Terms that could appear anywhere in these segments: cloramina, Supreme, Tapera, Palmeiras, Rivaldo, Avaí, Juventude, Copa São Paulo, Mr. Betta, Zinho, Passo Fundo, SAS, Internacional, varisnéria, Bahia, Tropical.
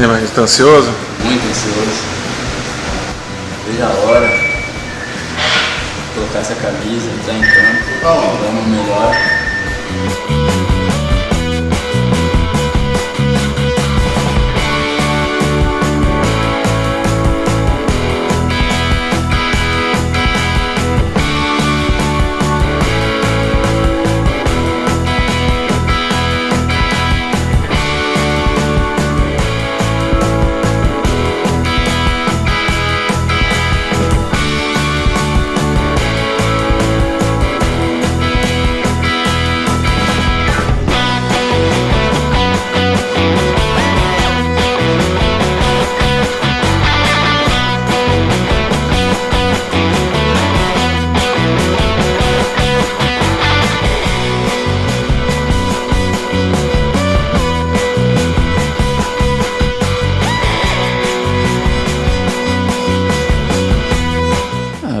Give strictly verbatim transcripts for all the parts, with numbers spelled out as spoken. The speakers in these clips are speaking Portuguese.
E aí, está ansioso? Muito ansioso. Veja a hora de colocar essa camisa, entrar em campo, oh. dar o melhor.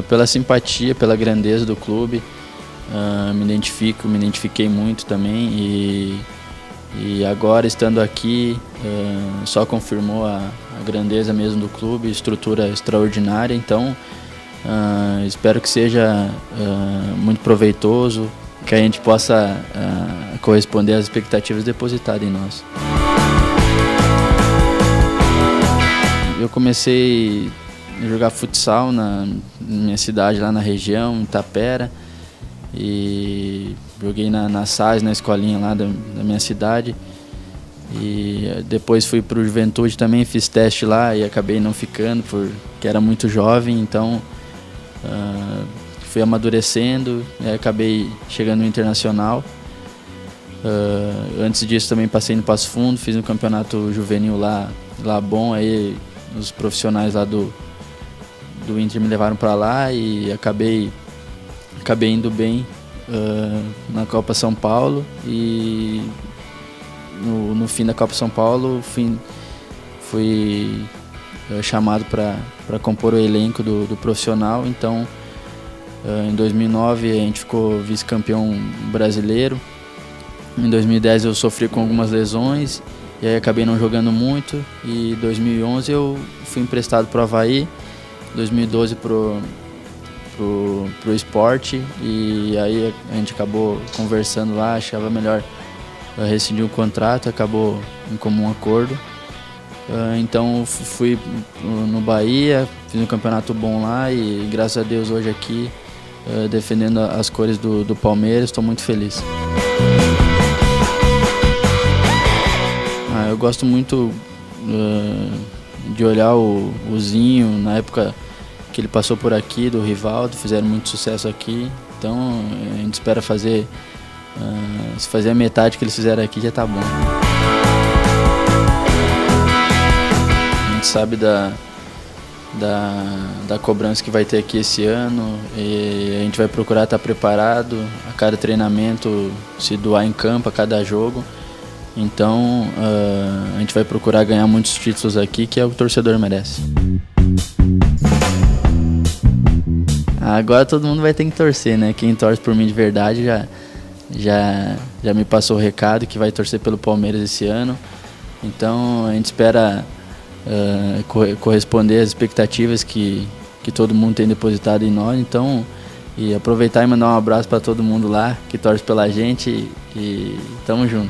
Pela simpatia, pela grandeza do clube, uh, me identifico, me identifiquei muito também e, e agora estando aqui uh, só confirmou a, a grandeza mesmo do clube, estrutura extraordinária, então uh, espero que seja uh, muito proveitoso, que a gente possa uh, corresponder às expectativas depositadas em nós. Eu comecei jogar futsal na minha cidade, lá na região, em Tapera, e joguei na, na S A S, na escolinha lá da, da minha cidade, e depois fui para o Juventude também, fiz teste lá e acabei não ficando, porque era muito jovem, então uh, fui amadurecendo, e acabei chegando no Internacional. Uh, antes disso também passei no Passo Fundo, fiz um campeonato juvenil lá, lá bom, aí os profissionais lá do do Inter me levaram para lá e acabei, acabei indo bem uh, na Copa São Paulo e no, no fim da Copa São Paulo fui, fui uh, chamado para compor o elenco do, do profissional, então uh, em dois mil e nove a gente ficou vice-campeão brasileiro, em dois mil e dez eu sofri com algumas lesões e aí acabei não jogando muito e em dois mil e onze eu fui emprestado para o Avaí, dois mil e doze pro, pro, pro esporte e aí a gente acabou conversando lá, achava melhor rescindir o contrato, acabou em comum acordo. Então fui no Bahia, fiz um campeonato bom lá e graças a Deus hoje aqui defendendo as cores do, do Palmeiras, estou muito feliz. Ah, eu gosto muito uh, de olhar o, o Zinho, na época que ele passou por aqui, do Rivaldo, fizeram muito sucesso aqui. Então a gente espera fazer, uh, se fazer a metade que eles fizeram aqui já tá bom. A gente sabe da, da, da cobrança que vai ter aqui esse ano e a gente vai procurar estar preparado a cada treinamento, se doar em campo, a cada jogo. Então, uh, a gente vai procurar ganhar muitos títulos aqui, que é o que o torcedor merece. Agora todo mundo vai ter que torcer, né? Quem torce por mim de verdade já, já, já me passou o recado que vai torcer pelo Palmeiras esse ano. Então, a gente espera uh, co- corresponder às expectativas que, que todo mundo tem depositado em nós. Então, e aproveitar e mandar um abraço para todo mundo lá que torce pela gente e tamo junto.